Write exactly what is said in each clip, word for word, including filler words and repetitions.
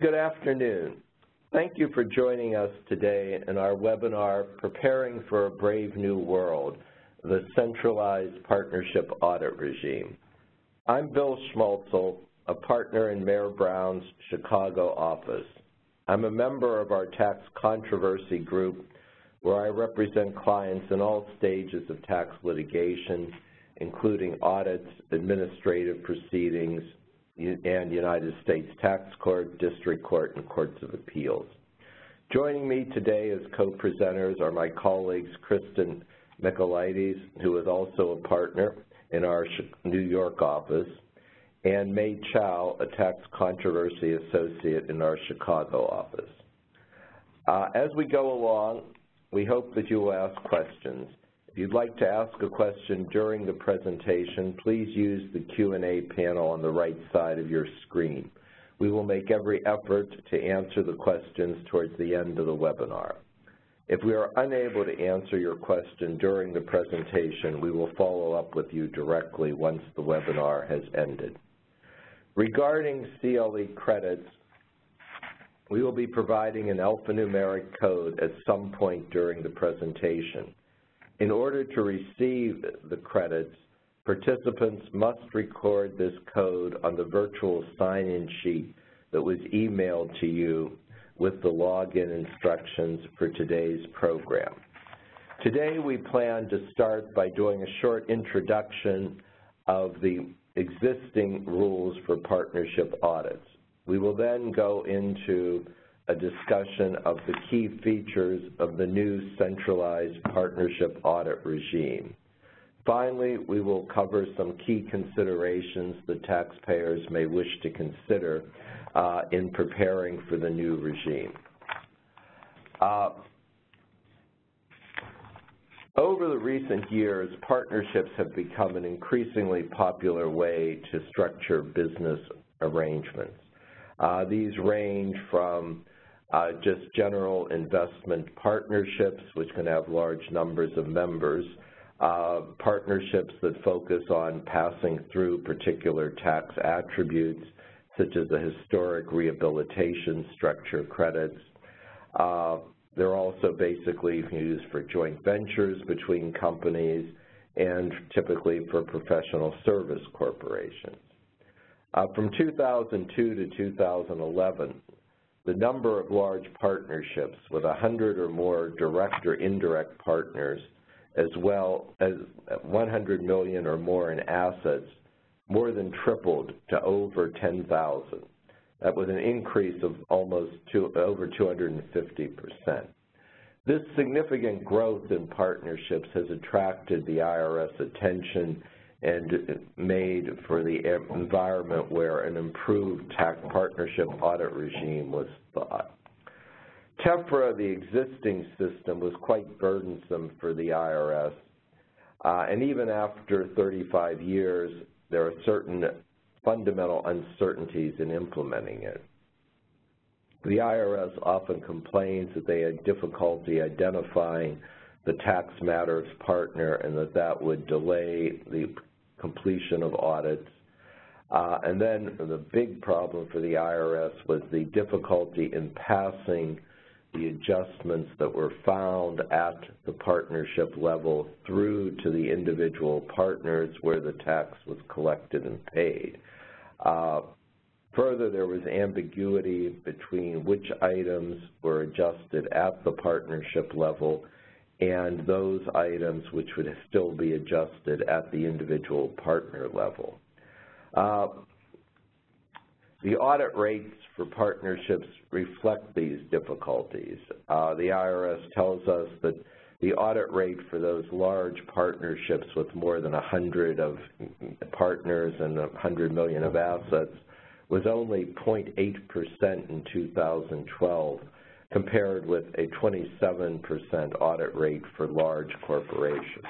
Good afternoon. Thank you for joining us today in our webinar, Preparing for a Brave New World, the Centralized Partnership Audit Regime. I'm Bill Schmalzl, a partner in Mayor Brown's Chicago office. I'm a member of our tax controversy group, where I represent clients in all stages of tax litigation, including audits, administrative proceedings, and United States Tax Court, District Court, and Courts of Appeals. Joining me today as co-presenters are my colleagues Kristin Mikolaitis, who is also a partner in our New York office, and May Chow, a tax controversy associate in our Chicago office. Uh, as we go along, we hope that you will ask questions. If you'd like to ask a question during the presentation, please use the Q and A panel on the right side of your screen. We will make every effort to answer the questions towards the end of the webinar. If we are unable to answer your question during the presentation, we will follow up with you directly once the webinar has ended. Regarding C L E credits, we will be providing an alphanumeric code at some point during the presentation. In order to receive the credits, participants must record this code on the virtual sign-in sheet that was emailed to you with the login instructions for today's program. Today, we plan to start by doing a short introduction of the existing rules for partnership audits. We will then go into a discussion of the key features of the new centralized partnership audit regime. Finally, we will cover some key considerations that taxpayers may wish to consider uh, in preparing for the new regime. Uh, over the recent years, partnerships have become an increasingly popular way to structure business arrangements. Uh, these range from Uh, just general investment partnerships, which can have large numbers of members, uh, partnerships that focus on passing through particular tax attributes, such as the historic rehabilitation structure credits. Uh, they're also basically used for joint ventures between companies and typically for professional service corporations. Uh, from two thousand two to two thousand eleven, the number of large partnerships with one hundred or more direct or indirect partners, as well as one hundred million or more in assets, more than tripled to over ten thousand. That was an increase of almost two, over two hundred fifty percent. This significant growth in partnerships has attracted the I R S attention and made for the environment where an improved tax partnership audit regime was sought. TEFRA, the existing system, was quite burdensome for the I R S, uh, and even after thirty-five years, there are certain fundamental uncertainties in implementing it. The I R S often complains that they had difficulty identifying the tax matters partner and that that would delay the completion of audits. Uh, and then the big problem for the I R S was the difficulty in passing the adjustments that were found at the partnership level through to the individual partners where the tax was collected and paid. Uh, further, there was ambiguity between which items were adjusted at the partnership level and those items which would still be adjusted at the individual partner level. Uh, the audit rates for partnerships reflect these difficulties. Uh, the I R S tells us that the audit rate for those large partnerships with more than one hundred of partners and one hundred million of assets was only zero point eight percent in two thousand twelve. compared with a twenty-seven percent audit rate for large corporations.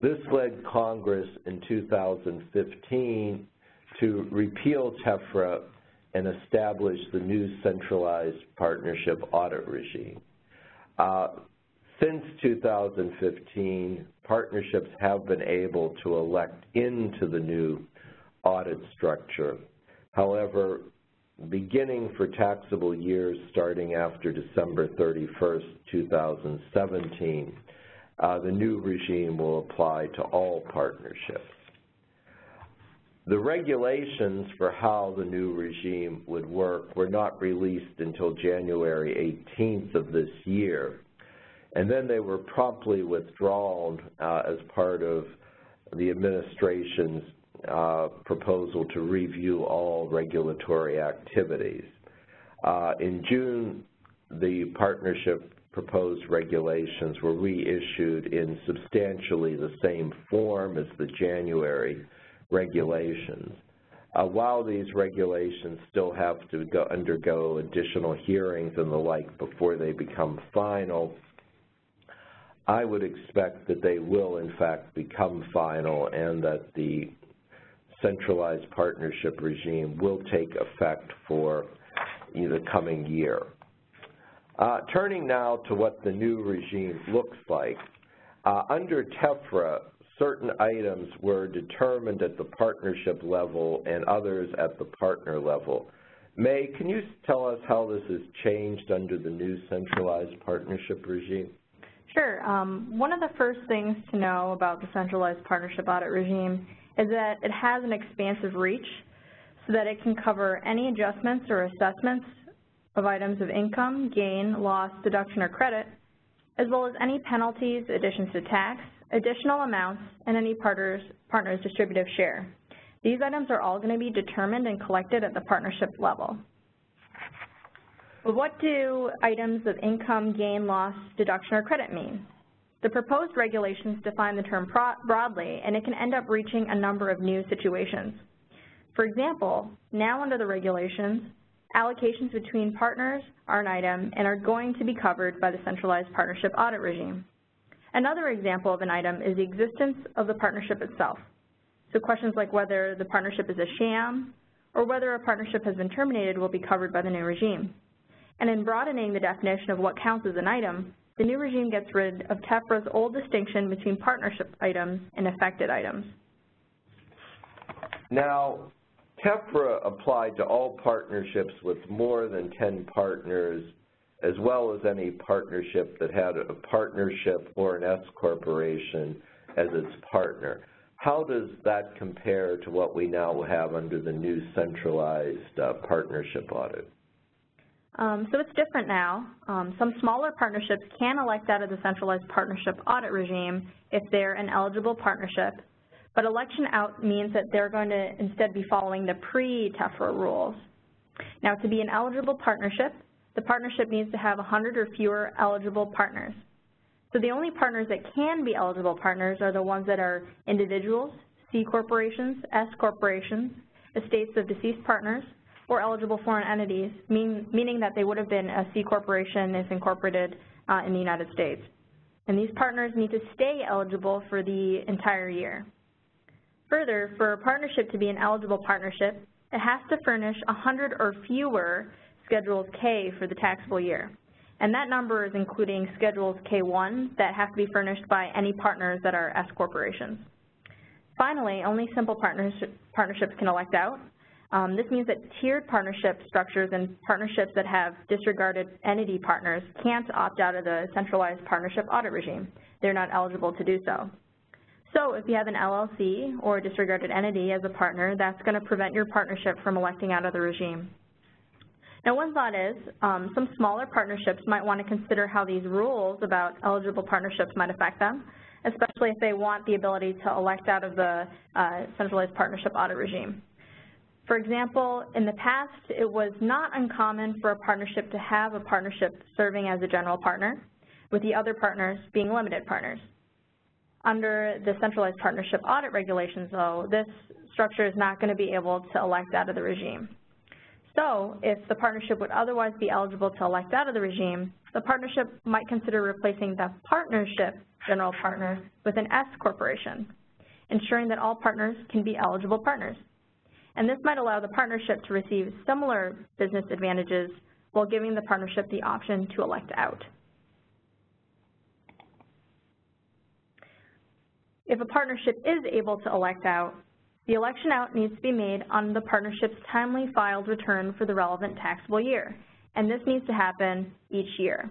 This led Congress in two thousand fifteen to repeal TEFRA and establish the new centralized partnership audit regime. Uh, since two thousand fifteen, partnerships have been able to elect into the new audit structure. However, beginning for taxable years starting after December thirty-first, two thousand seventeen, uh, the new regime will apply to all partnerships. The regulations for how the new regime would work were not released until January eighteenth of this year, and then they were promptly withdrawn uh, as part of the administration's uh, proposal to review all regulatory activities. Uh, in June, the partnership proposed regulations were reissued in substantially the same form as the January regulations. Uh, while these regulations still have to go, undergo additional hearings and the like before they become final, I would expect that they will, in fact, become final and that the centralized partnership regime will take effect for the coming year. Uh, turning now to what the new regime looks like, uh, under TEFRA, certain items were determined at the partnership level and others at the partner level. May, can you tell us how this has changed under the new centralized partnership regime? Sure. Um, one of the first things to know about the centralized partnership audit regime is that it has an expansive reach so that it can cover any adjustments or assessments of items of income, gain, loss, deduction, or credit, as well as any penalties, additions to tax, additional amounts, and any partners, partner's distributive share. These items are all going to be determined and collected at the partnership level. But what do items of income, gain, loss, deduction, or credit mean? The proposed regulations define the term broadly, and it can end up reaching a number of new situations. For example, now under the regulations, allocations between partners are an item and are going to be covered by the centralized partnership audit regime. Another example of an item is the existence of the partnership itself. So questions like whether the partnership is a sham or whether a partnership has been terminated will be covered by the new regime. And in broadening the definition of what counts as an item, the new regime gets rid of TEFRA's old distinction between partnership items and affected items. Now, TEFRA applied to all partnerships with more than ten partners, as well as any partnership that had a partnership or an S corporation as its partner. How does that compare to what we now have under the new centralized uh, partnership audit? Um, so it's different now. Um, some smaller partnerships can elect out of the centralized partnership audit regime if they're an eligible partnership, but election out means that they're going to instead be following the pre-TEFRA rules. Now, to be an eligible partnership, the partnership needs to have one hundred or fewer eligible partners. So the only partners that can be eligible partners are the ones that are individuals, C corporations, S corporations, estates of deceased partners, or eligible foreign entities, mean, meaning that they would have been a C corporation if incorporated uh, in the United States. And these partners need to stay eligible for the entire year. Further, for a partnership to be an eligible partnership, it has to furnish one hundred or fewer Schedules K for the taxable year. And that number is including Schedules K one that have to be furnished by any partners that are S corporations. Finally, only simple partners, partnerships can elect out. Um, this means that tiered partnership structures and partnerships that have disregarded entity partners can't opt out of the centralized partnership audit regime. They're not eligible to do so. So if you have an L L C or a disregarded entity as a partner, that's going to prevent your partnership from electing out of the regime. Now, one thought is um, some smaller partnerships might want to consider how these rules about eligible partnerships might affect them, especially if they want the ability to elect out of the uh, centralized partnership audit regime. For example, in the past, it was not uncommon for a partnership to have a partnership serving as a general partner, with the other partners being limited partners. Under the centralized partnership audit regulations, though, this structure is not going to be able to elect out of the regime. So, if the partnership would otherwise be eligible to elect out of the regime, the partnership might consider replacing the partnership general partner with an S corporation, ensuring that all partners can be eligible partners. And this might allow the partnership to receive similar business advantages while giving the partnership the option to elect out. If a partnership is able to elect out, The election out needs to be made on the partnership's timely filed return for the relevant taxable year, and this needs to happen each year.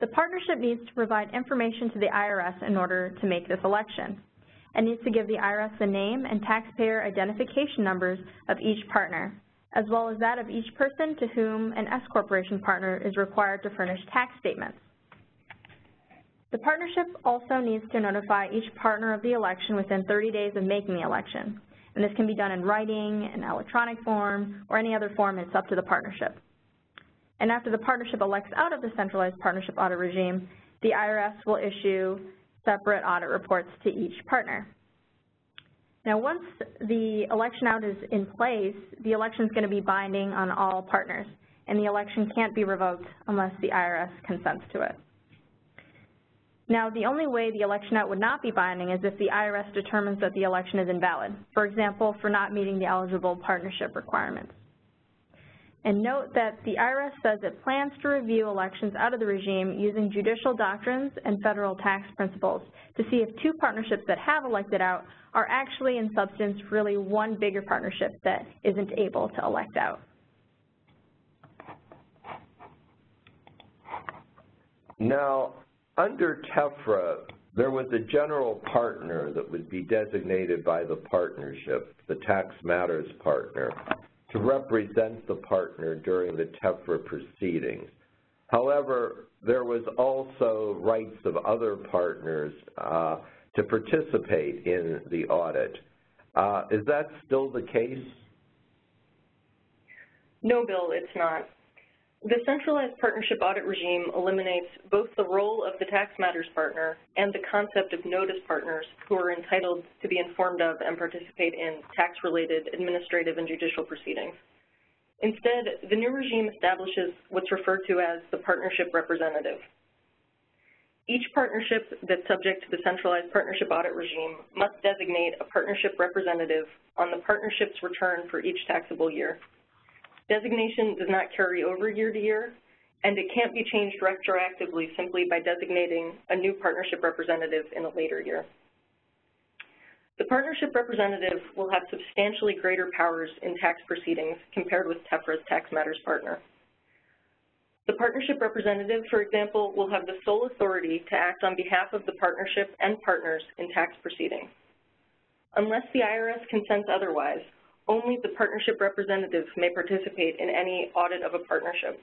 The partnership needs to provide information to the I R S in order to make this election. It needs to give the I R S the name and taxpayer identification numbers of each partner, as well as that of each person to whom an S corporation partner is required to furnish tax statements. The partnership also needs to notify each partner of the election within thirty days of making the election, and this can be done in writing, in electronic form, or any other form. It's up to the partnership. And after the partnership elects out of the centralized partnership audit regime, the I R S will issue separate audit reports to each partner. Now, once the election out is in place, the election is going to be binding on all partners, and the election can't be revoked unless the I R S consents to it. Now, the only way the election out would not be binding is if the I R S determines that the election is invalid, for example, for not meeting the eligible partnership requirements. And note that the I R S says it plans to review elections out of the regime using judicial doctrines and federal tax principles to see if two partnerships that have elected out are actually in substance really one bigger partnership that isn't able to elect out. Now, under TEFRA, there was a general partner that would be designated by the partnership, the tax matters partner, to represent the partner during the TEFRA proceedings. However, there was also rights of other partners uh, to participate in the audit. Uh, is that still the case? No, Bill, it's not. The centralized partnership audit regime eliminates both the role of the tax matters partner and the concept of notice partners who are entitled to be informed of and participate in tax-related administrative and judicial proceedings. Instead, the new regime establishes what's referred to as the partnership representative. Each partnership that's subject to the centralized partnership audit regime must designate a partnership representative on the partnership's return for each taxable year. Designation does not carry over year to year, and it can't be changed retroactively simply by designating a new partnership representative in a later year. The partnership representative will have substantially greater powers in tax proceedings compared with TEFRA's tax matters partner. The partnership representative, for example, will have the sole authority to act on behalf of the partnership and partners in tax proceedings. Unless the I R S consents otherwise, only the partnership representative may participate in any audit of a partnership.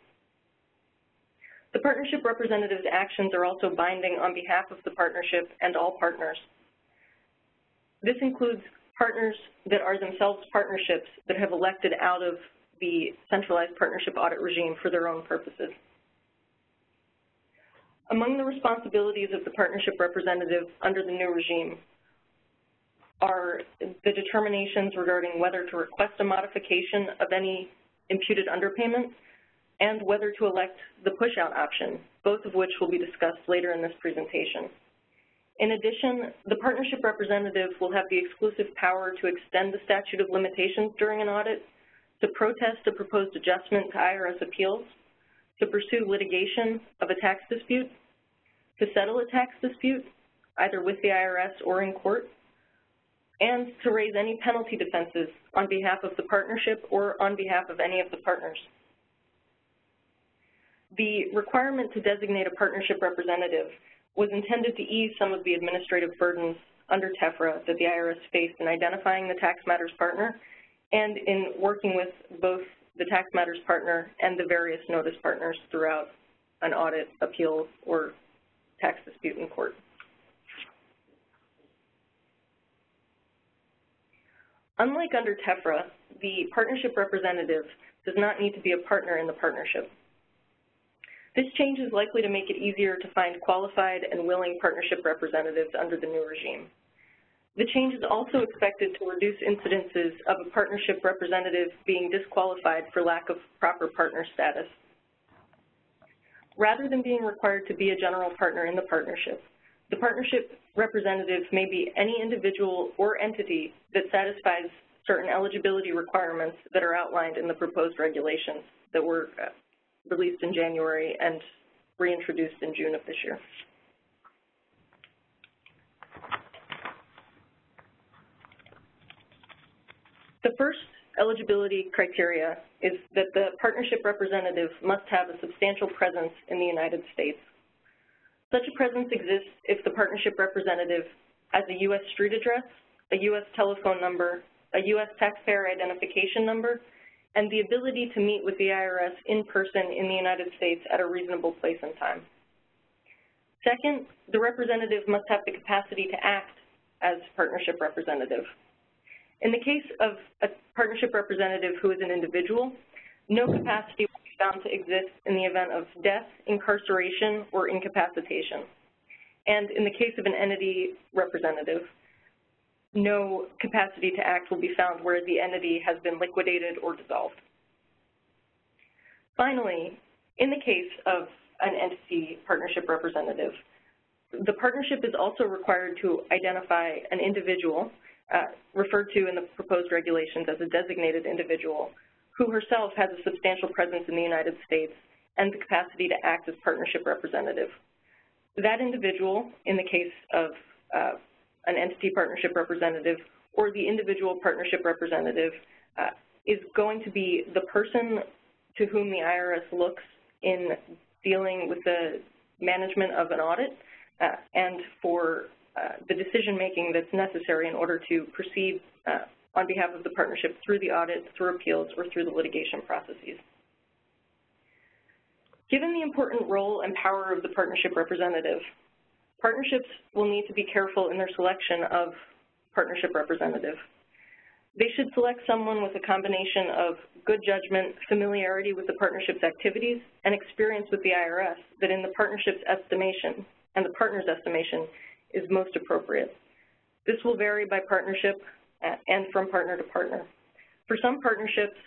The partnership representative's actions are also binding on behalf of the partnership and all partners. This includes partners that are themselves partnerships that have elected out of the centralized partnership audit regime for their own purposes. Among the responsibilities of the partnership representative under the new regime are the determinations regarding whether to request a modification of any imputed underpayments and whether to elect the push-out option, both of which will be discussed later in this presentation. In addition, the partnership representative will have the exclusive power to extend the statute of limitations during an audit, to protest a proposed adjustment to I R S appeals, to pursue litigation of a tax dispute, to settle a tax dispute, either with the I R S or in court, and to raise any penalty defenses on behalf of the partnership or on behalf of any of the partners. The requirement to designate a partnership representative was intended to ease some of the administrative burdens under TEFRA that the I R S faced in identifying the tax matters partner and in working with both the tax matters partner and the various notice partners throughout an audit, appeal, or tax dispute in court. Unlike under TEFRA, the partnership representative does not need to be a partner in the partnership. This change is likely to make it easier to find qualified and willing partnership representatives under the new regime. The change is also expected to reduce incidences of a partnership representative being disqualified for lack of proper partner status. Rather than being required to be a general partner in the partnership, the partnership representative may be any individual or entity that satisfies certain eligibility requirements that are outlined in the proposed regulations that were released in January and reintroduced in June of this year. The first eligibility criteria is that the partnership representative must have a substantial presence in the United States. Such a presence exists if the partnership representative has a U S street address, a U S telephone number, a U S taxpayer identification number, and the ability to meet with the I R S in person in the United States at a reasonable place and time. Second, the representative must have the capacity to act as partnership representative. In the case of a partnership representative who is an individual, no capacity will be found to exist in the event of death, incarceration, or incapacitation. And in the case of an entity representative, no capacity to act will be found where the entity has been liquidated or dissolved. Finally, in the case of an entity partnership representative, the partnership is also required to identify an individual, uh, referred to in the proposed regulations as a designated individual, who herself has a substantial presence in the United States and the capacity to act as partnership representative. That individual, in the case of uh, an entity partnership representative or the individual partnership representative, uh, is going to be the person to whom the I R S looks in dealing with the management of an audit uh, and for uh, the decision-making that's necessary in order to proceed uh, on behalf of the partnership through the audit, through appeals, or through the litigation processes. Given the important role and power of the partnership representative, partnerships will need to be careful in their selection of partnership representative. They should select someone with a combination of good judgment, familiarity with the partnership's activities, and experience with the I R S that in the partnership's estimation and the partner's estimation is most appropriate. This will vary by partnership and from partner to partner. For some partnerships,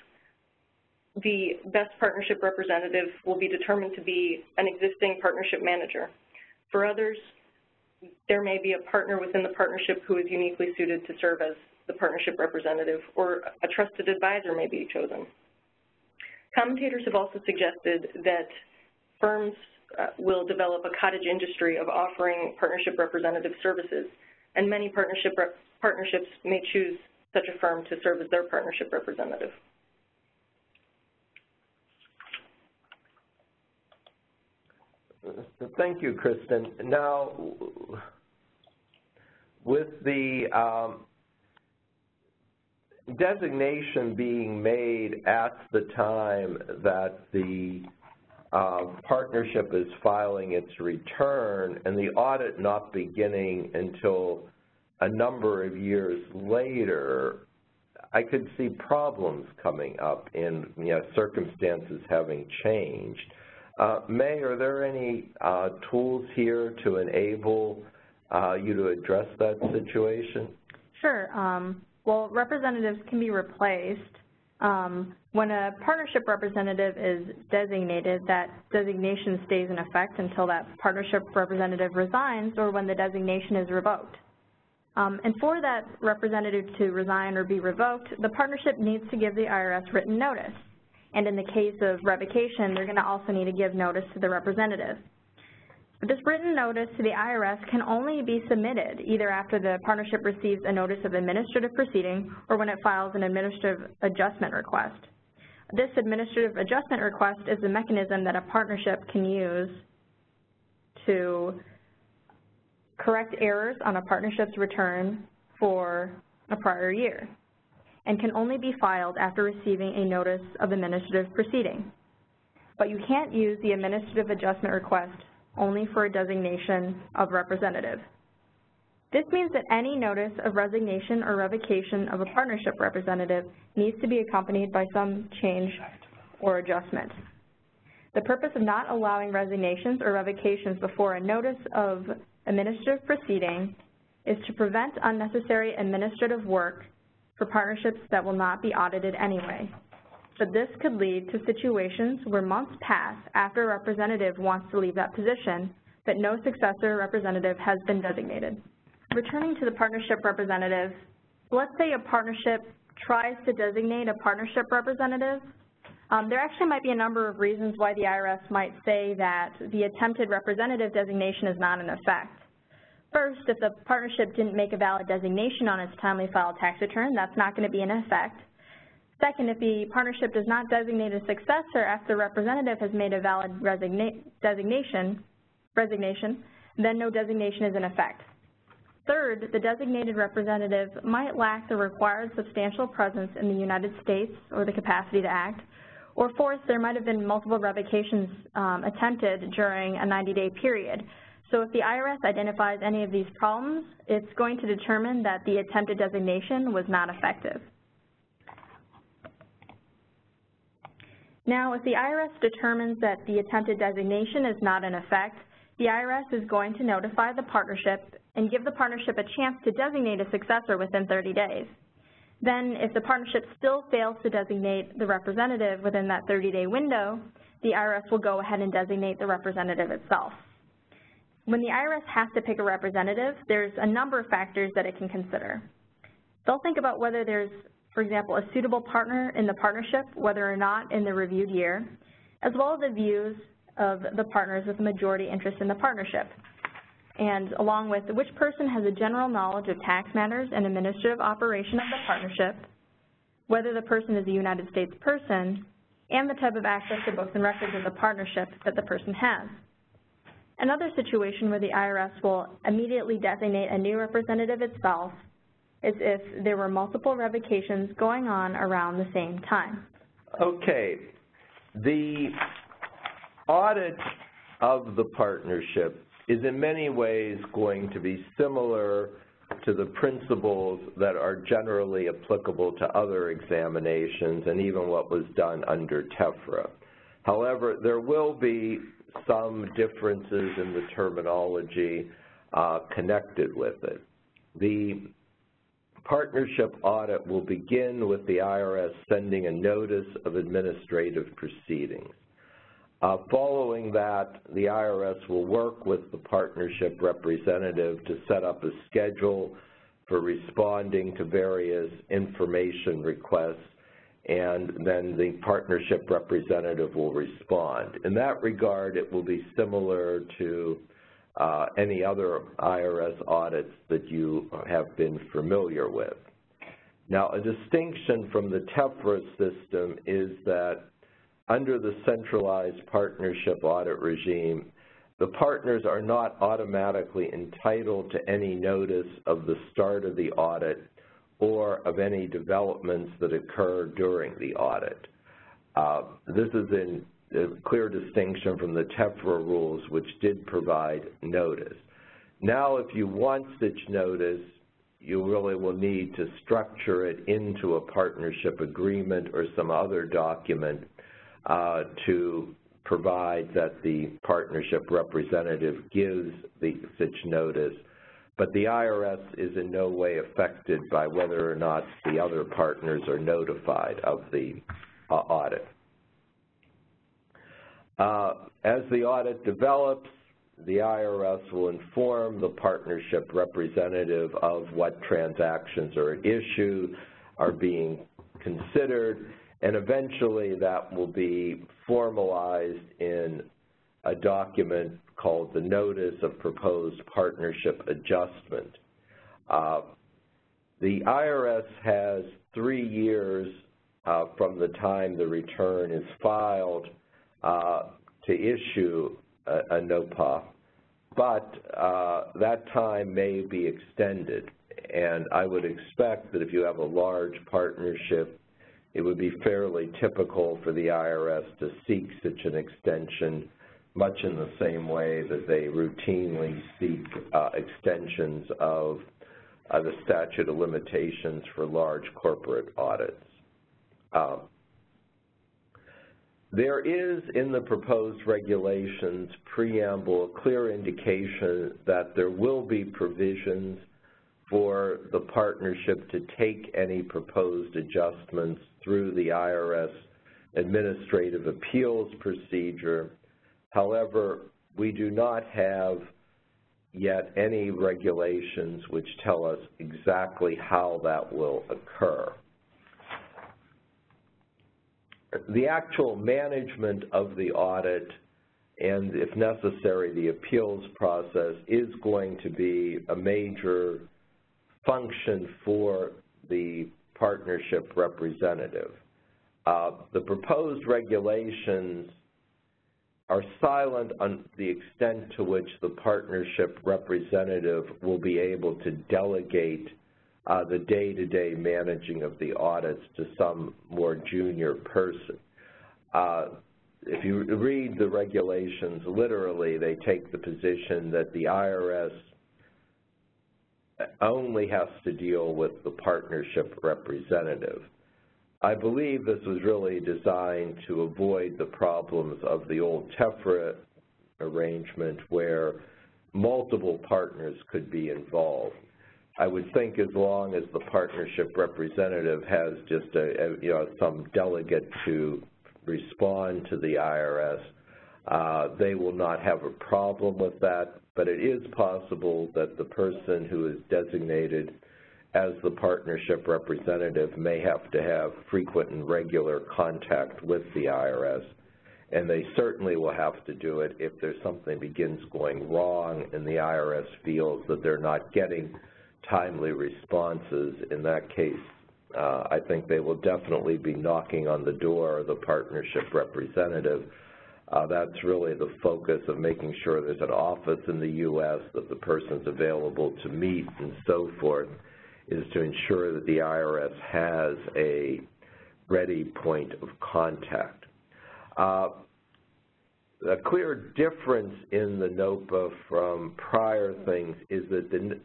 the best partnership representative will be determined to be an existing partnership manager. For others, there may be a partner within the partnership who is uniquely suited to serve as the partnership representative, or a trusted advisor may be chosen. Commentators have also suggested that firms uh, will develop a cottage industry of offering partnership representative services, and many partnership rep partnerships may choose such a firm to serve as their partnership representative. Thank you, Kristin. Now, with the um, designation being made at the time that the uh, partnership is filing its return and the audit not beginning until a number of years later, I could see problems coming up in you know, circumstances having changed. Uh, May, are there any uh, tools here to enable uh, you to address that situation? Sure. Um, well, representatives can be replaced. Um, when a partnership representative is designated, that designation stays in effect until that partnership representative resigns or when the designation is revoked. Um, and for that representative to resign or be revoked, the partnership needs to give the I R S written notice. And in the case of revocation, they're going to also need to give notice to the representative. This written notice to the I R S can only be submitted either after the partnership receives a notice of administrative proceeding or when it files an administrative adjustment request. This administrative adjustment request is the mechanism that a partnership can use to correct errors on a partnership's return for a prior year, and can only be filed after receiving a notice of administrative proceeding. But you can't use the administrative adjustment request only for a designation of representative. This means that any notice of resignation or revocation of a partnership representative needs to be accompanied by some change or adjustment. The purpose of not allowing resignations or revocations before a notice of administrative proceeding is to prevent unnecessary administrative work for partnerships that will not be audited anyway. But this could lead to situations where months pass after a representative wants to leave that position, but no successor representative has been designated. Returning to the partnership representative, let's say a partnership tries to designate a partnership representative. Um, there actually might be a number of reasons why the I R S might say that the attempted representative designation is not in effect. First, if the partnership didn't make a valid designation on its timely filed tax return, that's not going to be in effect. Second, if the partnership does not designate a successor after the representative has made a valid designation, resignation, then no designation is in effect. Third, the designated representative might lack the required substantial presence in the United States or the capacity to act. Or fourth, there might have been multiple revocations um, attempted during a ninety-day period. So if the I R S identifies any of these problems, it's going to determine that the attempted designation was not effective. Now, if the I R S determines that the attempted designation is not in effect, the I R S is going to notify the partnership and give the partnership a chance to designate a successor within thirty days. Then, if the partnership still fails to designate the representative within that thirty-day window, the I R S will go ahead and designate the representative itself. When the I R S has to pick a representative, there's a number of factors that it can consider. They'll think about whether there's, for example, a suitable partner in the partnership, whether or not in the reviewed year, as well as the views of the partners with a majority interest in the partnership, and along with which person has a general knowledge of tax matters and administrative operation of the partnership, whether the person is a United States person, and the type of access to books and records of the partnership that the person has. Another situation where the I R S will immediately designate a new representative itself is if there were multiple revocations going on around the same time. Okay. The audit of the partnership is in many ways going to be similar to the principles that are generally applicable to other examinations and even what was done under TEFRA. However, there will be some differences in the terminology uh, connected with it. The partnership audit will begin with the I R S sending a notice of administrative proceedings. Uh, following that, the I R S will work with the partnership representative to set up a schedule for responding to various information requests, and then the partnership representative will respond. In that regard, it will be similar to uh, any other I R S audits that you have been familiar with. Now, a distinction from the TEFRA system is that under the centralized partnership audit regime, the partners are not automatically entitled to any notice of the start of the audit or of any developments that occur during the audit. Uh, this is in a clear distinction from the TEFRA rules, which did provide notice. Now, if you want such notice, you really will need to structure it into a partnership agreement or some other document uh, to provide that the partnership representative gives the, such notice. But the I R S is in no way affected by whether or not the other partners are notified of the uh, audit. Uh, as the audit develops, the I R S will inform the partnership representative of what transactions or issues are being considered, and eventually that will be formalized in a document called the Notice of Proposed Partnership Adjustment. Uh, the I R S has three years uh, from the time the return is filed uh, to issue a, a NOPA, but uh, that time may be extended. And I would expect that if you have a large partnership, it would be fairly typical for the I R S to seek such an extension, much in the same way that they routinely seek uh, extensions of uh, the statute of limitations for large corporate audits. Um, there is, in the proposed regulations preamble, a clear indication that there will be provisions for the partnership to take any proposed adjustments through the I R S administrative appeals procedure. However, we do not have yet any regulations which tell us exactly how that will occur. The actual management of the audit and if necessary, the appeals process is going to be a major function for the partnership representative. Uh, the proposed regulations are silent on the extent to which the partnership representative will be able to delegate uh, the day-to-day managing of the audits to some more junior person. Uh, if you read the regulations literally, they take the position that the I R S only has to deal with the partnership representative. I believe this was really designed to avoid the problems of the old TEFRA arrangement where multiple partners could be involved. I would think as long as the partnership representative has just a, a you know, some delegate to respond to the I R S, uh, they will not have a problem with that, but it is possible that the person who is designated as the partnership representative may have to have frequent and regular contact with the I R S, and they certainly will have to do it if there's something begins going wrong and the I R S feels that they're not getting timely responses. In that case, uh, I think they will definitely be knocking on the door of the partnership representative. Uh, that's really the focus of making sure there's an office in the U S, that the person's available to meet and so forth, is to ensure that the I R S has a ready point of contact. Uh, a clear difference in the NOPA from prior things is that the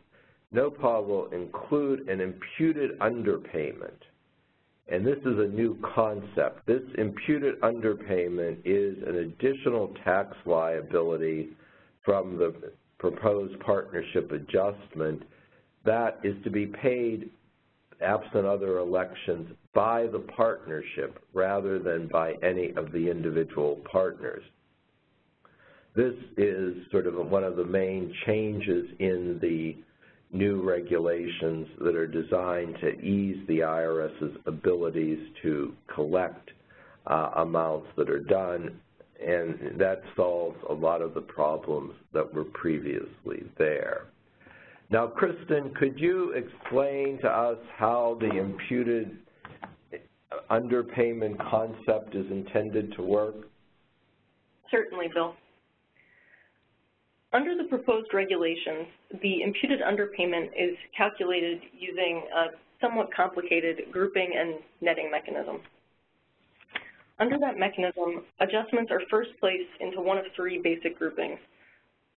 NOPA will include an imputed underpayment, and this is a new concept. This imputed underpayment is an additional tax liability from the proposed partnership adjustment that is to be paid, absent other elections, by the partnership rather than by any of the individual partners. This is sort of one of the main changes in the new regulations that are designed to ease the IRS's abilities to collect uh, amounts that are done, and that solves a lot of the problems that were previously there. Now, Kristin, could you explain to us how the imputed underpayment concept is intended to work? Certainly, Bill. Under the proposed regulations, the imputed underpayment is calculated using a somewhat complicated grouping and netting mechanism. Under that mechanism, adjustments are first placed into one of three basic groupings: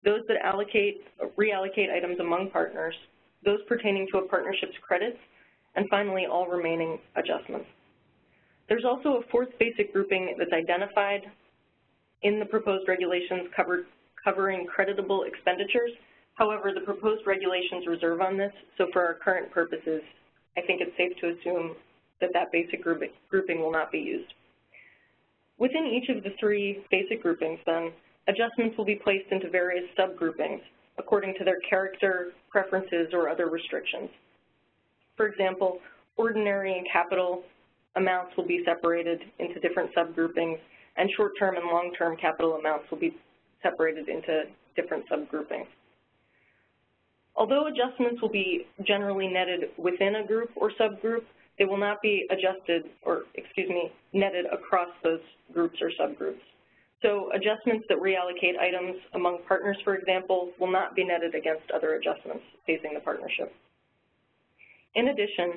those that allocate, reallocate items among partners, those pertaining to a partnership's credits, and finally, all remaining adjustments. There's also a fourth basic grouping that's identified in the proposed regulations covered, covering creditable expenditures. However, the proposed regulations reserve on this, so for our current purposes, I think it's safe to assume that that basic grouping, grouping will not be used. Within each of the three basic groupings, then, adjustments will be placed into various subgroupings according to their character, preferences, or other restrictions. For example, ordinary and capital amounts will be separated into different subgroupings, and short-term and long-term capital amounts will be separated into different subgroupings. Although adjustments will be generally netted within a group or subgroup, they will not be adjusted or, excuse me, netted across those groups or subgroups. So adjustments that reallocate items among partners, for example, will not be netted against other adjustments facing the partnership. In addition,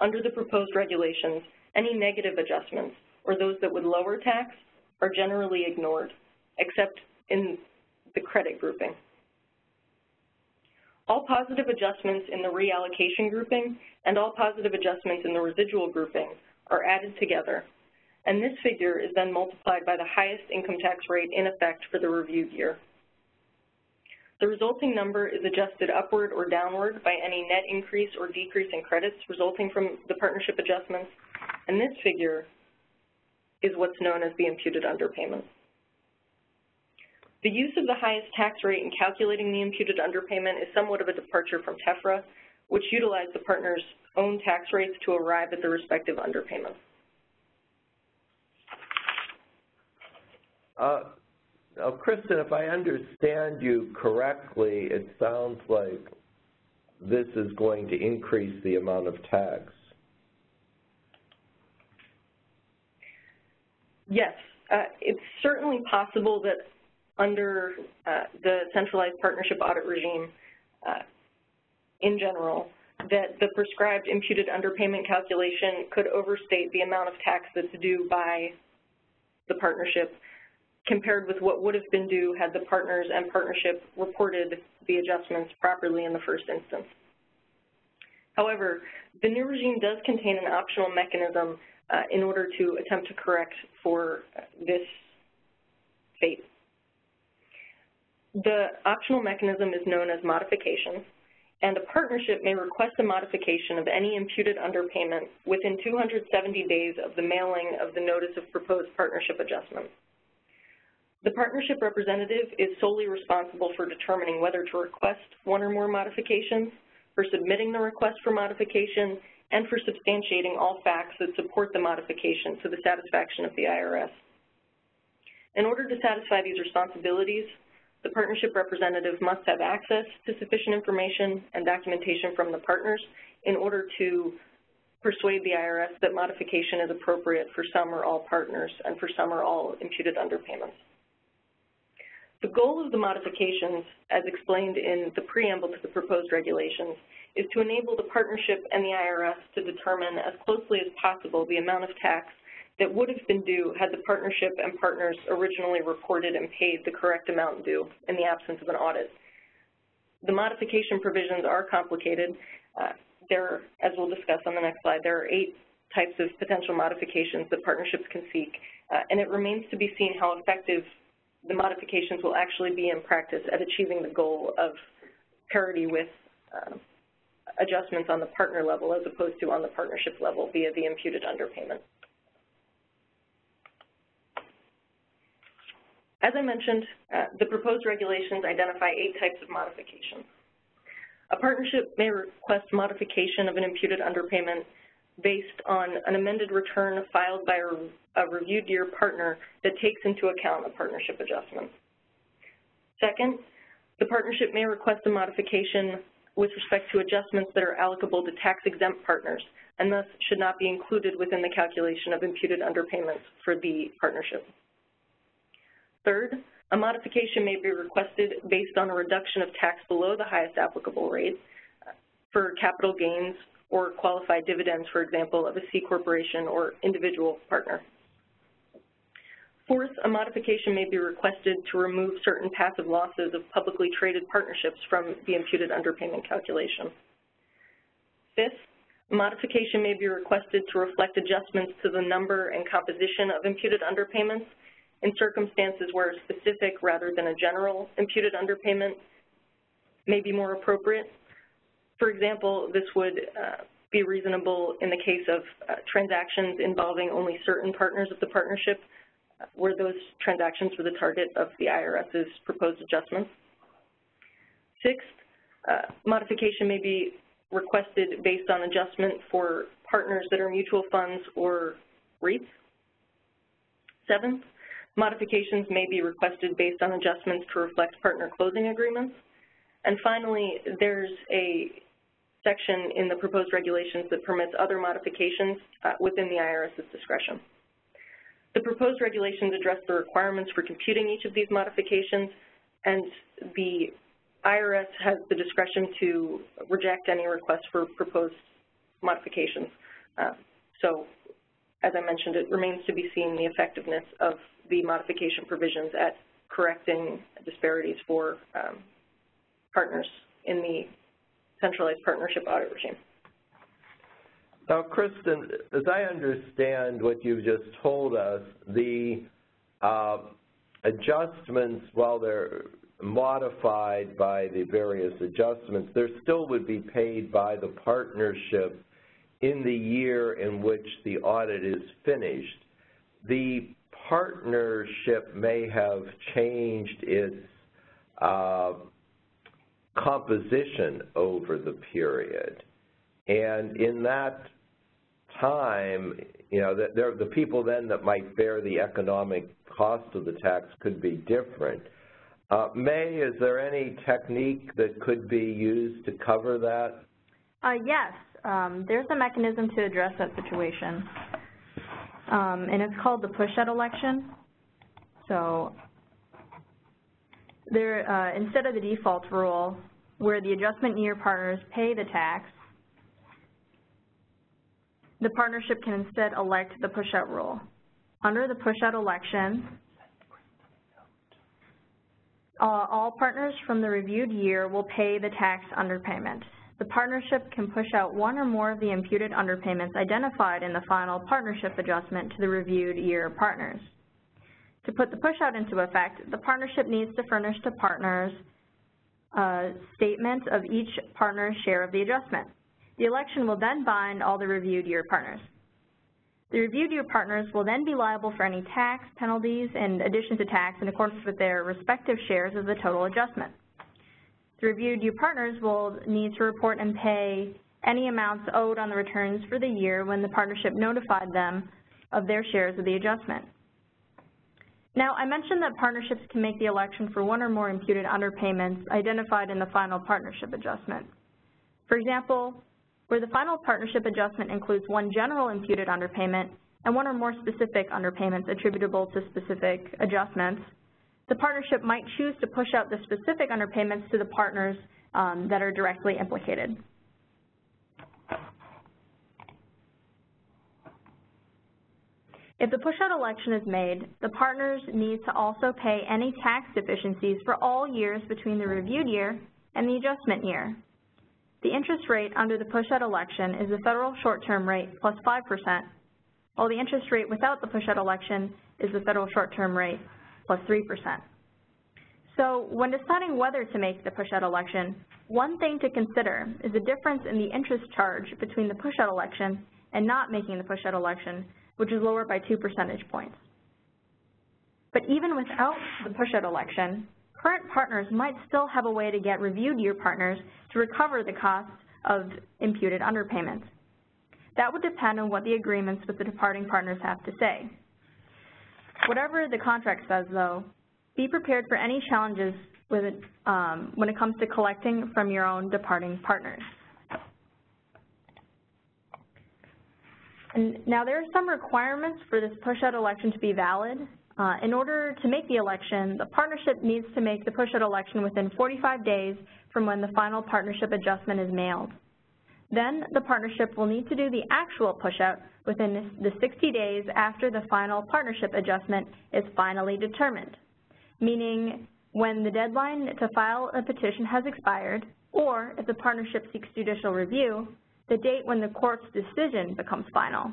under the proposed regulations, any negative adjustments, or those that would lower tax, are generally ignored, except in the credit grouping. All positive adjustments in the reallocation grouping and all positive adjustments in the residual grouping are added together, and this figure is then multiplied by the highest income tax rate in effect for the review year. The resulting number is adjusted upward or downward by any net increase or decrease in credits resulting from the partnership adjustments, and this figure is what's known as the imputed underpayment. The use of the highest tax rate in calculating the imputed underpayment is somewhat of a departure from TEFRA, which utilized the partners' own tax rates to arrive at the respective underpayments. Uh, oh, Kristin, if I understand you correctly, it sounds like this is going to increase the amount of tax. Yes, uh, it's certainly possible that under uh, the centralized partnership audit regime uh, in general, that the prescribed imputed underpayment calculation could overstate the amount of tax that's due by the partnership compared with what would have been due had the partners and partnership reported the adjustments properly in the first instance. However, the new regime does contain an optional mechanism uh, in order to attempt to correct for this fate. The optional mechanism is known as modification, and a partnership may request a modification of any imputed underpayment within two hundred seventy days of the mailing of the notice of proposed partnership adjustment. The partnership representative is solely responsible for determining whether to request one or more modifications, for submitting the request for modification, and for substantiating all facts that support the modification to the satisfaction of the I R S. In order to satisfy these responsibilities, the partnership representative must have access to sufficient information and documentation from the partners in order to persuade the I R S that modification is appropriate for some or all partners and for some or all imputed underpayments. The goal of the modifications, as explained in the preamble to the proposed regulations, is to enable the partnership and the I R S to determine as closely as possible the amount of tax that would have been due had the partnership and partners originally reported and paid the correct amount due in the absence of an audit. The modification provisions are complicated. Uh, there, as we'll discuss on the next slide, there are eight types of potential modifications that partnerships can seek, uh, and it remains to be seen how effective the modifications will actually be in practice at achieving the goal of parity with uh, adjustments on the partner level as opposed to on the partnership level via the imputed underpayment. As I mentioned, uh, the proposed regulations identify eight types of modification. A partnership may request modification of an imputed underpayment based on an amended return filed by a, a reviewed year partner that takes into account a partnership adjustment. Second, the partnership may request a modification with respect to adjustments that are allocable to tax-exempt partners and thus should not be included within the calculation of imputed underpayments for the partnership. Third, a modification may be requested based on a reduction of tax below the highest applicable rate for capital gains or qualified dividends, for example, of a C corporation or individual partner. Fourth, a modification may be requested to remove certain passive losses of publicly traded partnerships from the imputed underpayment calculation. Fifth, a modification may be requested to reflect adjustments to the number and composition of imputed underpayments in circumstances where a specific rather than a general imputed underpayment may be more appropriate. For example, this would uh, be reasonable in the case of uh, transactions involving only certain partners of the partnership, uh, where those transactions were the target of the IRS's proposed adjustments. Sixth, uh, modification may be requested based on adjustment for partners that are mutual funds or REITs. Seventh, modifications may be requested based on adjustments to reflect partner closing agreements. And finally, there's a section in the proposed regulations that permits other modifications uh, within the IRS's discretion. The proposed regulations address the requirements for computing each of these modifications, and the I R S has the discretion to reject any request for proposed modifications. Uh, so, as I mentioned, it remains to be seen the effectiveness of the modification provisions at correcting disparities for um, partners in the centralized partnership audit regime. Now, Kristin, as I understand what you've just told us, the uh, adjustments, while they're modified by the various adjustments, they still would be paid by the partnership in the year in which the audit is finished. The partnership may have changed its uh, composition over the period, and in that time you know, the, the people then that might bear the economic cost of the tax could be different. Uh, May, is there any technique that could be used to cover that? Uh, yes, um, there's a mechanism to address that situation, um, and it's called the push-out election. So there, uh, instead of the default rule, where the adjustment year partners pay the tax, the partnership can instead elect the push-out rule. Under the push-out election, uh, all partners from the reviewed year will pay the tax underpayment. The partnership can push out one or more of the imputed underpayments identified in the final partnership adjustment to the reviewed year partners. To put the push-out into effect, the partnership needs to furnish to partners uh, statements of each partner's share of the adjustment. The election will then bind all the reviewed year partners. The reviewed year partners will then be liable for any tax, penalties, and additions to tax in accordance with their respective shares of the total adjustment. The reviewed year partners will need to report and pay any amounts owed on the returns for the year when the partnership notified them of their shares of the adjustment. Now, I mentioned that partnerships can make the election for one or more imputed underpayments identified in the final partnership adjustment. For example, where the final partnership adjustment includes one general imputed underpayment and one or more specific underpayments attributable to specific adjustments, the partnership might choose to push out the specific underpayments to the partners um, that are directly implicated. If the push-out election is made, the partners need to also pay any tax deficiencies for all years between the reviewed year and the adjustment year. The interest rate under the push-out election is the federal short-term rate plus five percent, while the interest rate without the push-out election is the federal short-term rate plus three percent. So when deciding whether to make the push-out election, one thing to consider is the difference in the interest charge between the push-out election and not making the push-out election, which is lower by two percentage points. But even without the push-out election, current partners might still have a way to get reviewed year partners to recover the cost of imputed underpayments. That would depend on what the agreements with the departing partners have to say. Whatever the contract says, though, be prepared for any challenges with it, um, when it comes to collecting from your own departing partners. And now, there are some requirements for this push-out election to be valid. Uh, in order to make the election, the partnership needs to make the push-out election within forty-five days from when the final partnership adjustment is mailed. Then, the partnership will need to do the actual push-out within the sixty days after the final partnership adjustment is finally determined, meaning when the deadline to file a petition has expired, or if the partnership seeks judicial review, the date when the court's decision becomes final.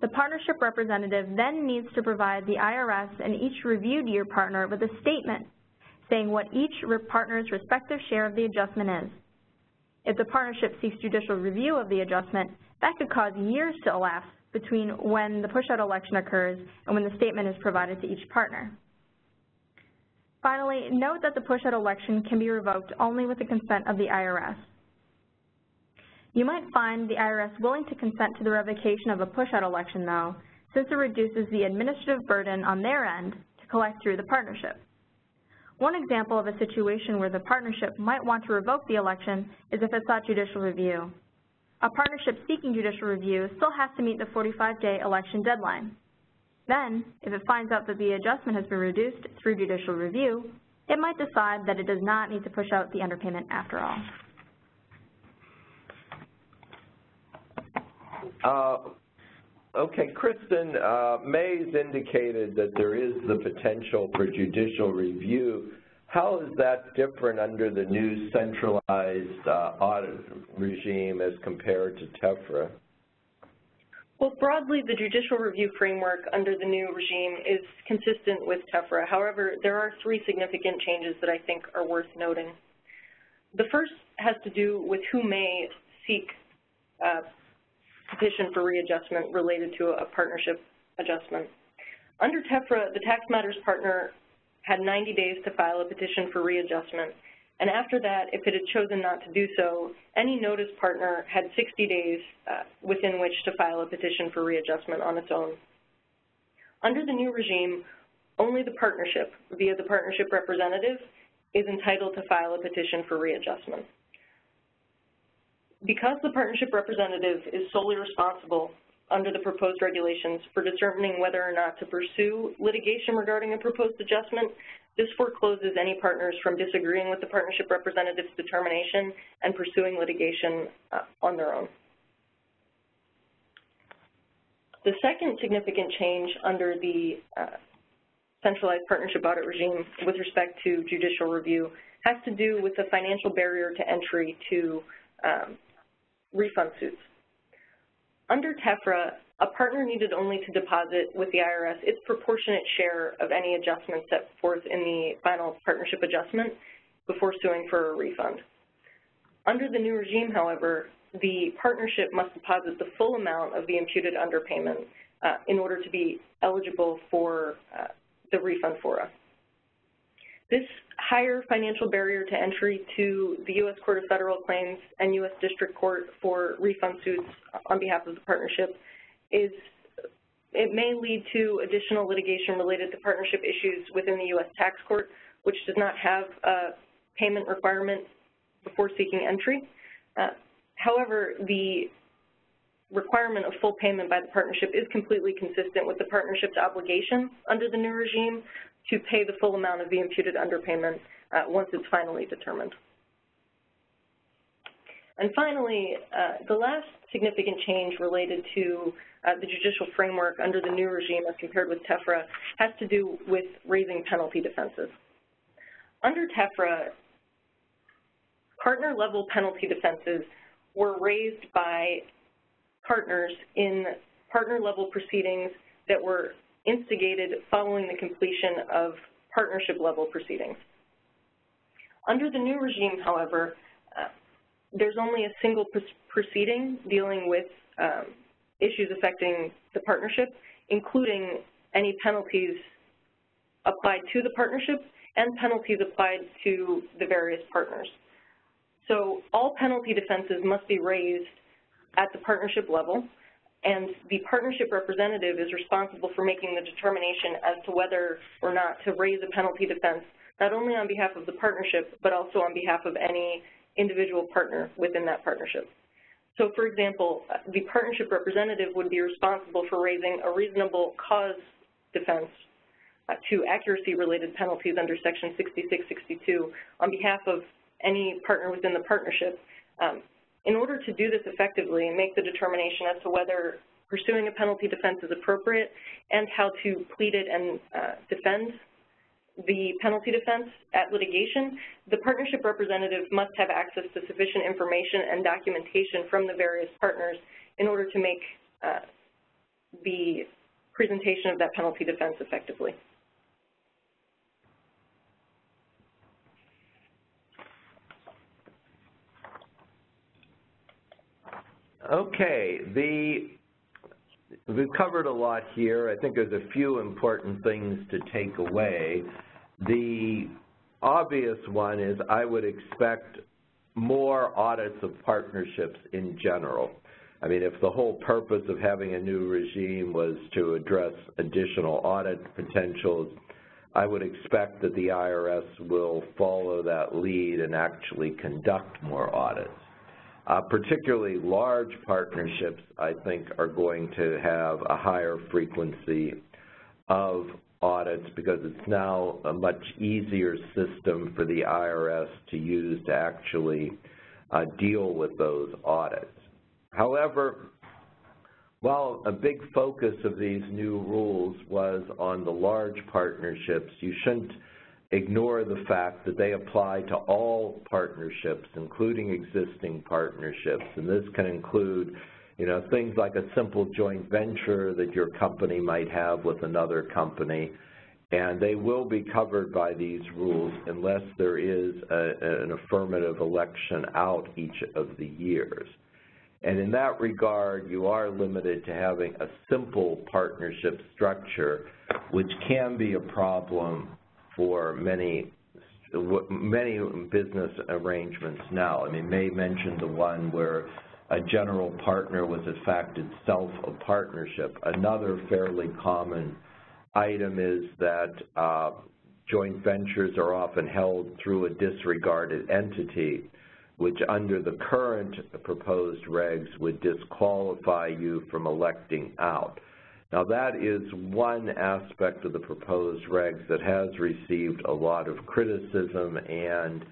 The partnership representative then needs to provide the I R S and each reviewed year partner with a statement saying what each partner's respective share of the adjustment is. If the partnership seeks judicial review of the adjustment, that could cause years to elapse between when the push-out election occurs and when the statement is provided to each partner. Finally, note that the push-out election can be revoked only with the consent of the I R S. You might find the I R S willing to consent to the revocation of a push-out election, though, since it reduces the administrative burden on their end to collect through the partnership. One example of a situation where the partnership might want to revoke the election is if it sought judicial review. A partnership seeking judicial review still has to meet the forty-five day election deadline. Then, if it finds out that the adjustment has been reduced through judicial review, it might decide that it does not need to push out the underpayment after all. Uh, okay, Kristin, uh, May's indicated that there is the potential for judicial review. How is that different under the new centralized uh, audit regime as compared to TEFRA? Well, broadly, the judicial review framework under the new regime is consistent with TEFRA. However, there are three significant changes that I think are worth noting. The first has to do with who may seek uh, petition for readjustment related to a partnership adjustment. Under TEFRA, the tax matters partner had ninety days to file a petition for readjustment, And after that, if it had chosen not to do so, any notice partner had sixty days uh, within which to file a petition for readjustment on its own. Under the new regime, only the partnership, via the partnership representative, is entitled to file a petition for readjustment. Because the partnership representative is solely responsible under the proposed regulations for determining whether or not to pursue litigation regarding a proposed adjustment, this forecloses any partners from disagreeing with the partnership representative's determination and pursuing litigation uh, on their own. The second significant change under the uh, centralized partnership audit regime with respect to judicial review has to do with the financial barrier to entry to um, refund suits. Under TEFRA, a partner needed only to deposit with the I R S its proportionate share of any adjustment set forth in the final partnership adjustment before suing for a refund. Under the new regime, however, the partnership must deposit the full amount of the imputed underpayment uh, in order to be eligible for uh, the refund fora. This higher financial barrier to entry to the U S Court of Federal Claims and U S District Court for refund suits on behalf of the partnership is, it may lead to additional litigation related to partnership issues within the U S Tax Court, which does not have a payment requirement before seeking entry. Uh, however, the requirement of full payment by the partnership is completely consistent with the partnership's obligation under the new regime to pay the full amount of the imputed underpayment uh, once it's finally determined. And finally, uh, the last significant change related to uh, the judicial framework under the new regime as compared with TEFRA has to do with raising penalty defenses. Under TEFRA, partner-level penalty defenses were raised by partners in partner-level proceedings that were instigated following the completion of partnership-level proceedings. Under the new regime, however, uh, there's only a single proceeding dealing with um, issues affecting the partnership, including any penalties applied to the partnership and penalties applied to the various partners. So all penalty defenses must be raised at the partnership level, and the partnership representative is responsible for making the determination as to whether or not to raise a penalty defense, not only on behalf of the partnership, but also on behalf of any individual partner within that partnership. So, for example, the partnership representative would be responsible for raising a reasonable cause defense uh, to accuracy-related penalties under Section sixty-six sixty-two on behalf of any partner within the partnership. Um, In order to do this effectively and make the determination as to whether pursuing a penalty defense is appropriate and how to plead it and uh, defend the penalty defense at litigation, the partnership representative must have access to sufficient information and documentation from the various partners in order to make uh, the presentation of that penalty defense effectively. Okay, the, we've covered a lot here. I think there's a few important things to take away. The obvious one is I would expect more audits of partnerships in general. I mean, if the whole purpose of having a new regime was to address additional audit potentials, I would expect that the I R S will follow that lead and actually conduct more audits. Uh, particularly large partnerships, I think, are going to have a higher frequency of audits because it's now a much easier system for the I R S to use to actually uh, deal with those audits. However, while a big focus of these new rules was on the large partnerships, you shouldn't ignore the fact that they apply to all partnerships, including existing partnerships, and this can include, you know, things like a simple joint venture that your company might have with another company, and they will be covered by these rules unless there is a, an affirmative election out each of the years. And in that regard, you are limited to having a simple partnership structure, which can be a problem for many many business arrangements now. I mean, May mentioned the one where a general partner was in fact itself a partnership. Another fairly common item is that uh, joint ventures are often held through a disregarded entity, which under the current proposed regs would disqualify you from electing out. Now, that is one aspect of the proposed regs that has received a lot of criticism, and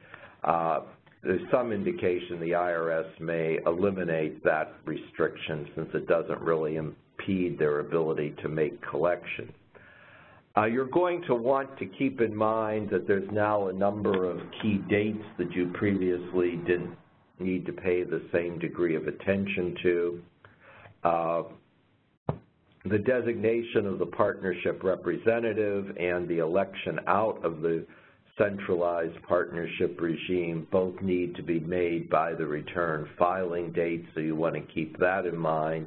uh, there's some indication the I R S may eliminate that restriction since it doesn't really impede their ability to make collections. Uh, you're going to want to keep in mind that there's now a number of key dates that you previously didn't need to pay the same degree of attention to. Uh, the designation of the partnership representative and the election out of the centralized partnership regime both need to be made by the return filing date, so you want to keep that in mind.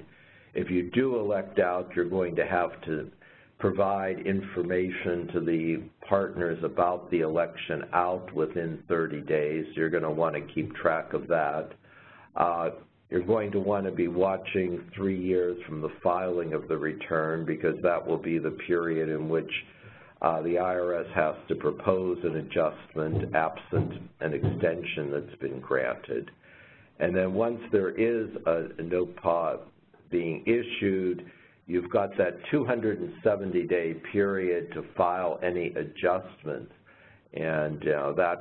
If you do elect out, you're going to have to provide information to the partners about the election out within thirty days. You're going to want to keep track of that. Uh, you're going to want to be watching three years from the filing of the return, because that will be the period in which uh, the I R S has to propose an adjustment absent an extension that's been granted. And then once there is a, a NOPA being issued, you've got that two hundred seventy day period to file any adjustments, and you know, that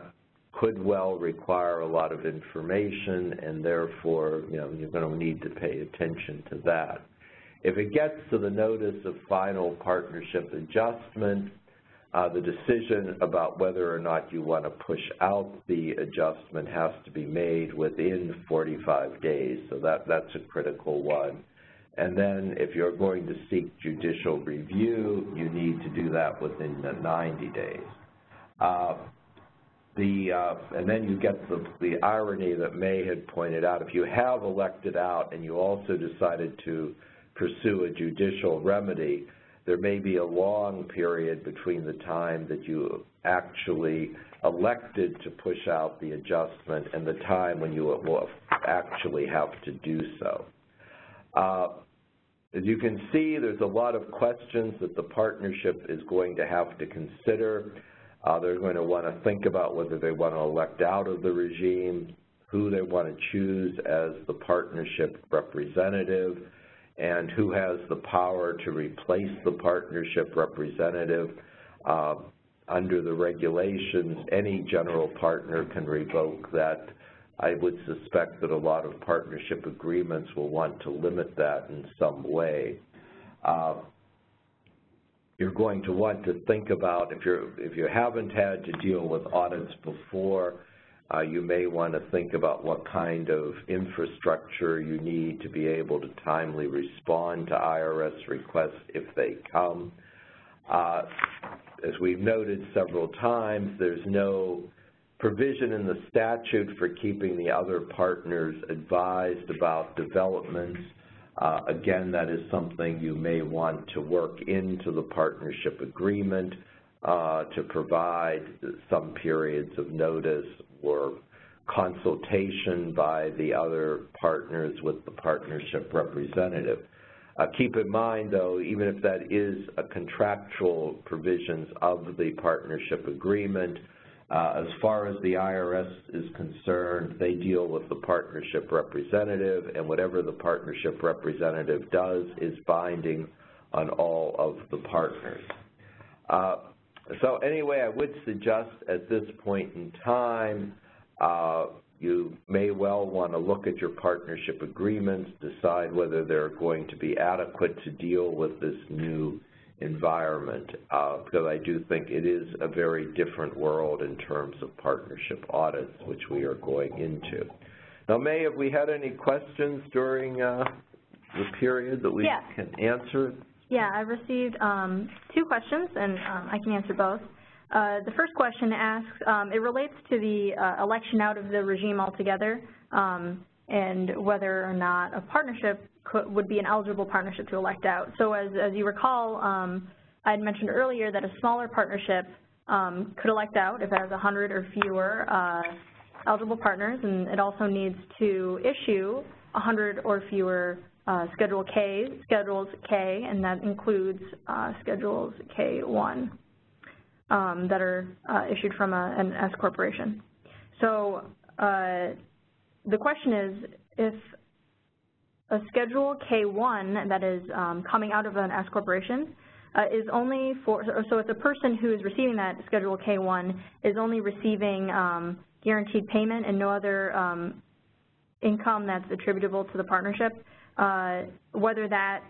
could well require a lot of information, and therefore you know, you're going to need to pay attention to that. If it gets to the notice of final partnership adjustment, uh, the decision about whether or not you want to push out the adjustment has to be made within forty-five days, so that, that's a critical one. And then if you're going to seek judicial review, you need to do that within the ninety days. Uh, the, uh, and then you get the, the irony that May had pointed out. If you have elected out and you also decided to pursue a judicial remedy, there may be a long period between the time that you actually elected to push out the adjustment and the time when you will actually have to do so. Uh, As you can see, there's a lot of questions that the partnership is going to have to consider. Uh, they're going to want to think about whether they want to elect out of the regime, who they want to choose as the partnership representative, and who has the power to replace the partnership representative. Uh, under the regulations, any general partner can revoke that. I would suspect that a lot of partnership agreements will want to limit that in some way. Uh, you're going to want to think about, if, you're, if you haven't had to deal with audits before, uh, you may want to think about what kind of infrastructure you need to be able to timely respond to I R S requests if they come. Uh, as we've noted several times, there's no provision in the statute for keeping the other partners advised about developments. Uh, again, that is something you may want to work into the partnership agreement uh, to provide some periods of notice or consultation by the other partners with the partnership representative. Uh, keep in mind, though, even if that is a contractual provisions of the partnership agreement, Uh, as far as the I R S is concerned, they deal with the partnership representative, and whatever the partnership representative does is binding on all of the partners. Uh, so anyway, I would suggest at this point in time, uh, you may well want to look at your partnership agreements, decide whether they're going to be adequate to deal with this new environment, uh, because I do think it is a very different world in terms of partnership audits, which we are going into. Now, May, have we had any questions during uh, the period that we yeah. can answer? Yeah, I received um, two questions, and um, I can answer both. Uh, the first question asks, um, it relates to the uh, election out of the regime altogether, um, and whether or not a partnership could, would be an eligible partnership to elect out. So as, as you recall, um, I had mentioned earlier that a smaller partnership um, could elect out if it has one hundred or fewer uh, eligible partners, and it also needs to issue one hundred or fewer uh, Schedule K, Schedules K, and that includes uh, Schedules K one um, that are uh, issued from a, an S corporation. So uh, the question is, if a Schedule K one that is um, coming out of an S corporation uh, is only for, so if the person who is receiving that Schedule K one is only receiving um, guaranteed payment and no other um, income that's attributable to the partnership, uh, whether that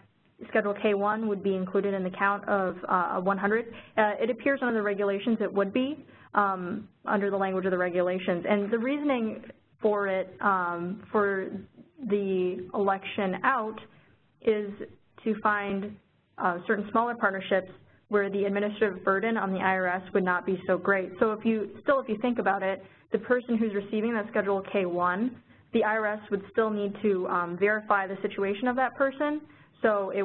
Schedule K one would be included in the count of uh, one hundred. Uh, it appears under the regulations it would be, um, under the language of the regulations. And the reasoning for it, um, for the election out, is to find uh, certain smaller partnerships where the administrative burden on the I R S would not be so great. So if you, still if you think about it, the person who's receiving that Schedule K one, the I R S would still need to um, verify the situation of that person. So it,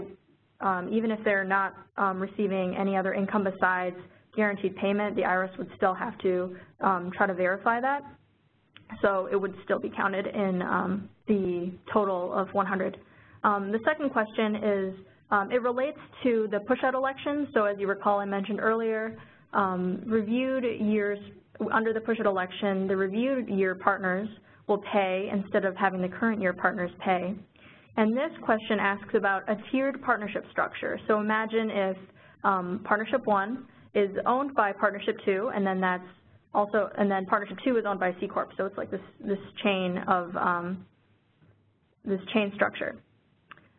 um, even if they're not um, receiving any other income besides guaranteed payment, the I R S would still have to um, try to verify that. So it would still be counted in um, the total of one hundred. Um, the second question is, um, it relates to the push-out election. So as you recall, I mentioned earlier, um, reviewed years under the push-out election, the reviewed year partners will pay instead of having the current year partners pay. And this question asks about a tiered partnership structure. So imagine if um, Partnership one is owned by Partnership two, and then that's also, and then Partnership two is owned by C Corp. So it's like this this chain of um, this chain structure.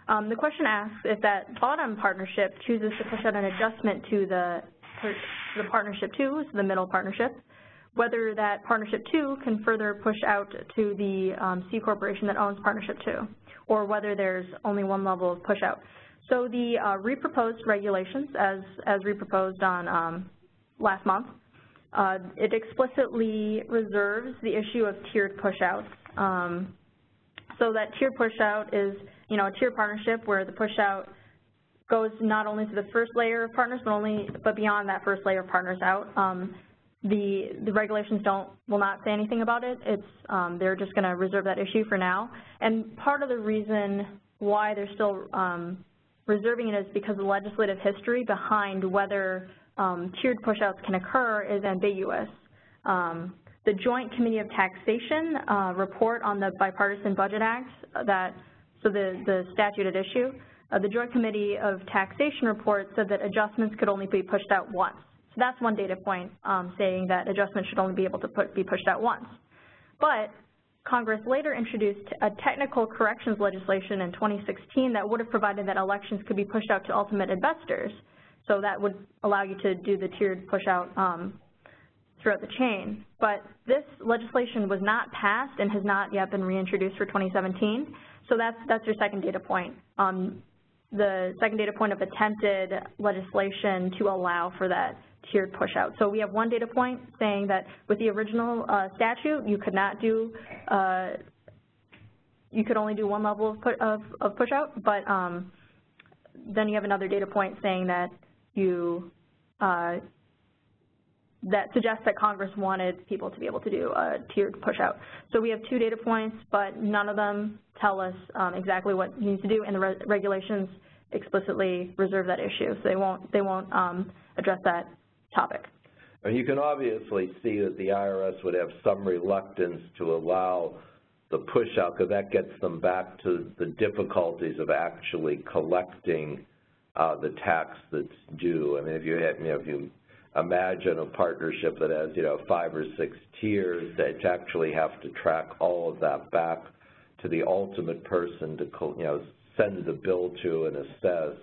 Um, the question asks if that bottom partnership chooses to push out an adjustment to the to the Partnership two, so the middle partnership, whether that Partnership two can further push out to the um, C Corporation that owns Partnership two, or whether there's only one level of push out. So the uh, reproposed regulations, as, as reproposed on um, last month, uh, it explicitly reserves the issue of tiered push outs. Um, so that tiered push out is, you know, a tiered partnership where the push out goes not only to the first layer of partners, but, only, but beyond that first layer of partners out. Um, The, the regulations don't, will not say anything about it. It's, um, they're just going to reserve that issue for now. And part of the reason why they're still um, reserving it is because the legislative history behind whether um, tiered pushouts can occur is ambiguous. Um, the Joint Committee of Taxation uh, report on the Bipartisan Budget Act, that, so the, the statute at issue, uh, the Joint Committee of Taxation report said that adjustments could only be pushed out once. So that's one data point um, saying that adjustments should only be able to put, be pushed out once. But Congress later introduced a technical corrections legislation in twenty sixteen that would have provided that elections could be pushed out to ultimate investors. So that would allow you to do the tiered push out um, throughout the chain. But this legislation was not passed and has not yet been reintroduced for twenty seventeen. So that's, that's your second data point. Um, the second data point of attempted legislation to allow for that tiered push out. So we have one data point saying that with the original uh, statute, you could not do, uh, you could only do one level of, put, of, of push out, but um, then you have another data point saying that you, uh, that suggests that Congress wanted people to be able to do a tiered push out. So we have two data points, but none of them tell us um, exactly what you need to do, and the re regulations explicitly reserve that issue, so they won't, they won't um, address that topic. And you can obviously see that the I R S would have some reluctance to allow the push out, because that gets them back to the difficulties of actually collecting uh, the tax that's due. I mean, if you, had, you know, if you imagine a partnership that has, you know, five or six tiers, they actually have to track all of that back to the ultimate person to, you know, send the bill to and assess.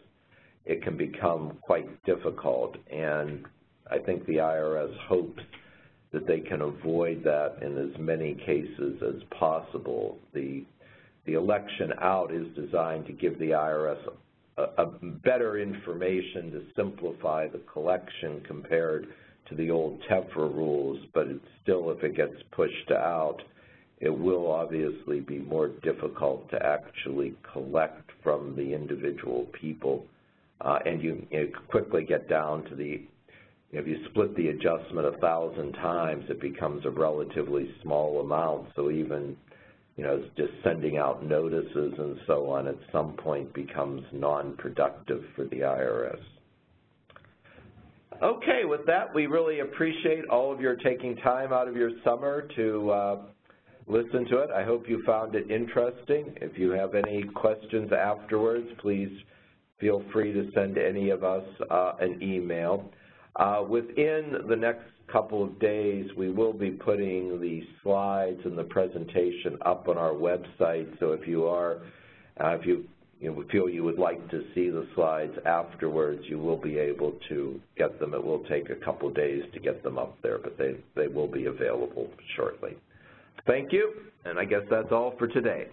It can become quite difficult, and I think the I R S hopes that they can avoid that in as many cases as possible. The, the election out is designed to give the I R S a, a better information to simplify the collection compared to the old TEFRA rules, but it's still, if it gets pushed out, it will obviously be more difficult to actually collect from the individual people. Uh, and you, you quickly get down to the if you split the adjustment a thousand times, it becomes a relatively small amount. So even, you know, just sending out notices and so on at some point becomes non-productive for the I R S. Okay, with that, we really appreciate all of your taking time out of your summer to uh, listen to it. I hope you found it interesting. If you have any questions afterwards, please feel free to send any of us uh, an email. Uh, within the next couple of days, we will be putting the slides and the presentation up on our website. So if you are, uh, if you, you know, feel you would like to see the slides afterwards, you will be able to get them. It will take a couple of days to get them up there, but they, they will be available shortly. Thank you, and I guess that's all for today.